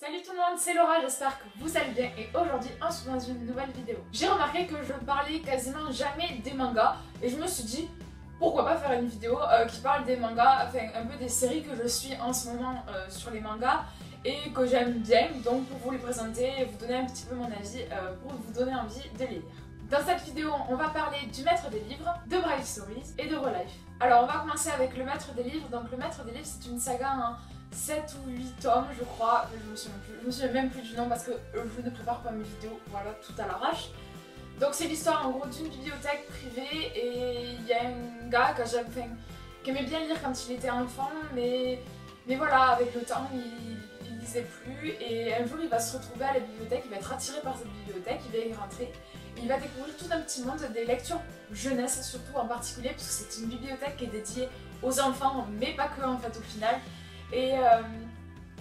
Salut tout le monde, c'est Laura, j'espère que vous allez bien et aujourd'hui on se retrouve dans une nouvelle vidéo. J'ai remarqué que je parlais quasiment jamais des mangas et je me suis dit pourquoi pas faire une vidéo qui parle des mangas, enfin un peu des séries que je suis en ce moment sur les mangas et que j'aime bien, donc pour vous les présenter et vous donner un petit peu mon avis pour vous donner envie de les lire. Dans cette vidéo, on va parler du Maître des Livres, de Bride Stories et de Relife. Alors on va commencer avec le Maître des Livres. Donc le Maître des Livres, c'est une saga en 7 ou 8 tomes je crois, je me souviens même plus du nom parce que je ne prépare pas mes vidéos, voilà, tout à l'arrache. Donc c'est l'histoire en gros d'une bibliothèque privée et il y a un gars qui aimait bien lire quand il était enfant, mais voilà, avec le temps il lisait plus et un jour il va se retrouver à la bibliothèque, il va être attiré par cette bibliothèque, il va y rentrer. Il va découvrir tout un petit monde des lectures jeunesse surtout en particulier parce que c'est une bibliothèque qui est dédiée aux enfants mais pas que en fait au final. Et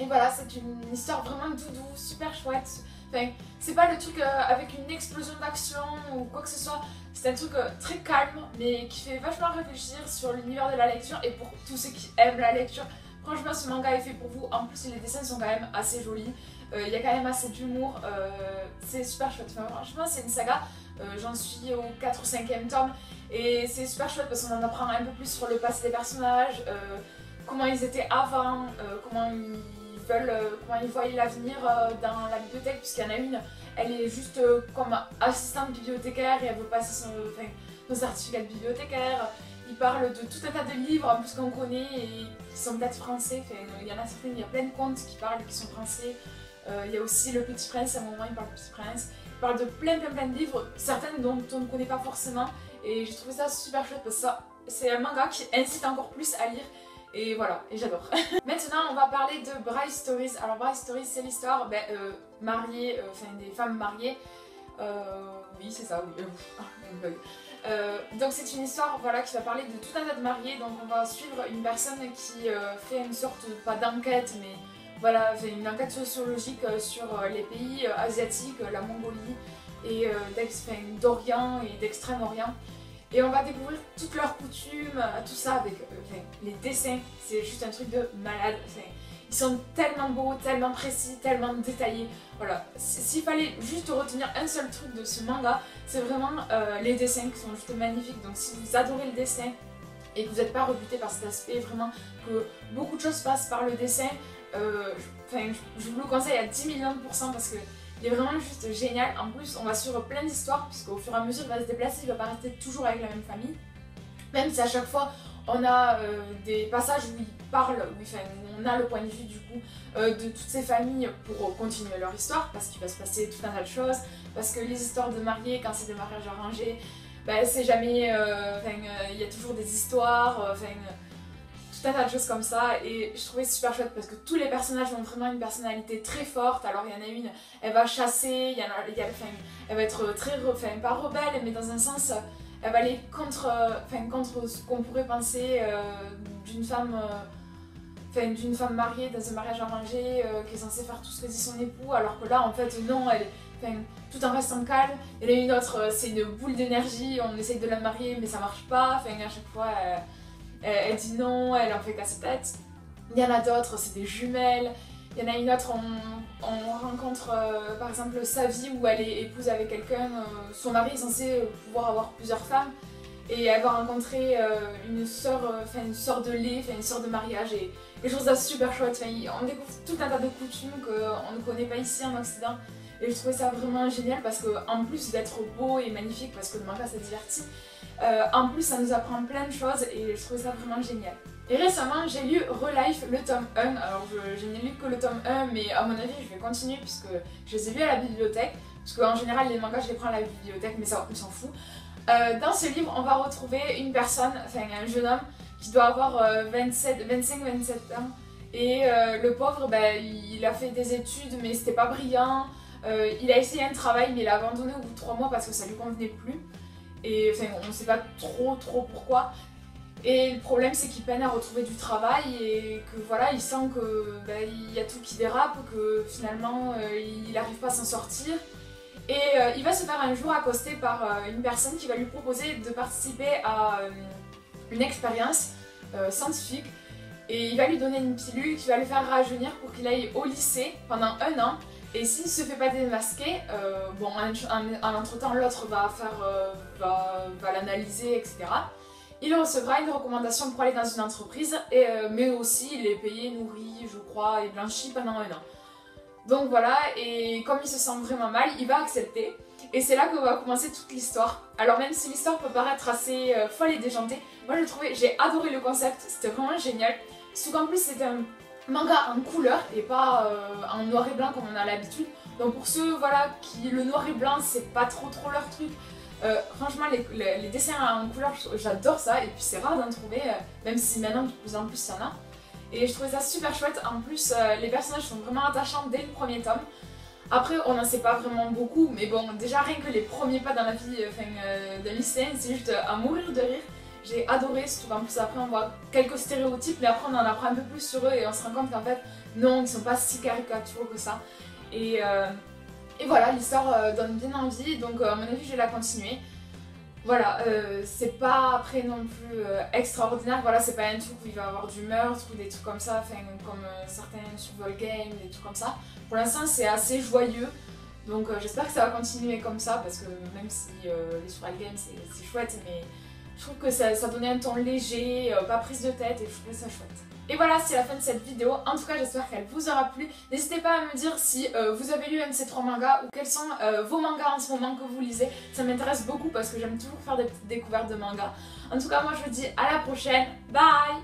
voilà, c'est une histoire vraiment doudou, super chouette. Enfin, c'est pas le truc avec une explosion d'action ou quoi que ce soit. C'est un truc très calme mais qui fait vachement réfléchir sur l'univers de la lecture et pour tous ceux qui aiment la lecture. Franchement, ce manga est fait pour vous. En plus, les dessins sont quand même assez jolis. Il y a quand même assez d'humour. C'est super chouette. Enfin, franchement, c'est une saga. J'en suis au 4 ou 5e tome. Et c'est super chouette parce qu'on en apprend un peu plus sur le passé des personnages, comment ils étaient avant, comment ils voient l'avenir dans la bibliothèque. Puisqu'il y en a une, elle est juste comme assistante bibliothécaire et elle veut passer son certificat de bibliothécaire. Il parle de tout un tas de livres en plus qu'on connaît et qui sont peut-être français, enfin, il y en a certaines, il y a plein de contes qui parlent, qui sont français. Il y a aussi le Petit Prince, à un moment il parle du Petit Prince. Il parle de plein de livres, certaines dont on ne connaît pas forcément. Et j'ai trouvé ça super chouette parce que c'est un manga qui incite encore plus à lire. Et voilà, et j'adore. Maintenant on va parler de Bride Stories. Alors Bride Stories c'est l'histoire des femmes mariées. Oui c'est ça, oui. Donc c'est une histoire voilà, qui va parler de tout un tas de mariés. Donc on va suivre une personne qui fait une sorte, pas d'enquête mais voilà, fait une enquête sociologique sur les pays asiatiques, la Mongolie et d'Orient et d'Extrême-Orient. Et on va découvrir toutes leurs coutumes, tout ça avec les dessins, c'est juste un truc de malade. Ils sont tellement beaux, tellement précis, tellement détaillés. Voilà, s'il fallait juste retenir un seul truc de ce manga, c'est vraiment les dessins qui sont juste magnifiques. Donc si vous adorez le dessin et que vous n'êtes pas rebuté par cet aspect, vraiment que beaucoup de choses passent par le dessin, je vous le conseille à 10 000 000 % parce que il est vraiment juste génial. En plus on va suivre plein d'histoires puisqu'au fur et à mesure il va se déplacer, il va pas rester toujours avec la même famille. Même si à chaque fois on a des passages où il parle, on a le point de vue du coup de toutes ces familles pour continuer leur histoire parce qu'il va se passer tout un tas de choses, parce que les histoires de mariés, quand c'est des mariages arrangés, ben, c'est jamais... il y a toujours des histoires, tout un tas de choses comme ça et je trouvais super chouette parce que tous les personnages ont vraiment une personnalité très forte. Alors il y en a une, elle va chasser, elle va être très... pas rebelle mais dans un sens... elle va aller contre ce qu'on pourrait penser d'une femme mariée dans un mariage arrangé qui est censée faire tout ce que dit son époux, alors que là en fait non, elle, tout en restant calme. Il y en a une autre, c'est une boule d'énergie, on essaye de la marier mais ça marche pas, à chaque fois elle dit non, elle en fait casse tête. Il y en a d'autres, c'est des jumelles. Il y en a une autre, on rencontre par exemple sa vie où elle est épouse avec quelqu'un, son mari est censé pouvoir avoir plusieurs femmes et elle va rencontrer une sœur de lait, une sœur de mariage et je trouve ça super chouette. On découvre tout un tas de coutumes qu'on ne connaît pas ici en Occident et je trouvais ça vraiment génial parce que en plus d'être beau et magnifique parce que le manga ça divertit, en plus ça nous apprend plein de choses et je trouvais ça vraiment génial. Et récemment j'ai lu Relife, le tome 1, alors je n'ai lu que le tome 1 mais à mon avis je vais continuer puisque je les ai lus à la bibliothèque, parce qu'en général les mangas je les prends à la bibliothèque mais ça on s'en fout. Dans ce livre on va retrouver une personne, un jeune homme qui doit avoir 25-27 ans et le pauvre il a fait des études mais c'était pas brillant, il a essayé un travail mais il a abandonné au bout de 3 mois parce que ça lui convenait plus et on ne sait pas trop pourquoi. Et le problème c'est qu'il peine à retrouver du travail et que voilà, il sent que il y a tout qui dérape, que finalement il n'arrive pas à s'en sortir. Et il va se faire un jour accoster par une personne qui va lui proposer de participer à une expérience scientifique et il va lui donner une pilule qui va le faire rajeunir pour qu'il aille au lycée pendant un an. Et s'il se fait pas démasquer, bon, en entretemps l'autre va l'analyser, etc. Il recevra une recommandation pour aller dans une entreprise, et, mais aussi il est payé, nourri, je crois, et blanchi pendant un an. Donc voilà, et comme il se sent vraiment mal, il va accepter. Et c'est là que va commencer toute l'histoire. Alors même si l'histoire peut paraître assez folle et déjantée, moi j'ai adoré le concept, c'était vraiment génial. Surtout qu'en plus c'était un manga en couleur et pas en noir et blanc comme on a l'habitude. Donc pour ceux voilà, qui le noir et blanc c'est pas trop leur truc, franchement les dessins en couleur j'adore ça, et puis c'est rare d'en trouver, même si maintenant de plus en plus il y en a. Et je trouvais ça super chouette, en plus les personnages sont vraiment attachants dès le premier tome. Après on n'en sait pas vraiment beaucoup, mais bon déjà rien que les premiers pas dans la vie d'un lycéen, c'est juste à mourir de rire. J'ai adoré, surtout qu'en plus après on voit quelques stéréotypes, mais après on en apprend un peu plus sur eux et on se rend compte qu'en fait non, ils sont pas si caricaturaux que ça. Et voilà, l'histoire donne bien envie, donc à mon avis je vais la continuer. Voilà, c'est pas après non plus extraordinaire, voilà, c'est pas un truc où il va y avoir du meurtre ou des trucs comme ça, enfin comme certains football games, des trucs comme ça. Pour l'instant c'est assez joyeux, donc j'espère que ça va continuer comme ça, parce que même si les football games c'est chouette, mais je trouve que ça donnait un ton léger, pas prise de tête, et je trouvais ça chouette. Et voilà, c'est la fin de cette vidéo, en tout cas j'espère qu'elle vous aura plu. N'hésitez pas à me dire si vous avez lu un de ces trois mangas, ou quels sont vos mangas en ce moment que vous lisez. Ça m'intéresse beaucoup parce que j'aime toujours faire des petites découvertes de mangas. En tout cas moi je vous dis à la prochaine, bye!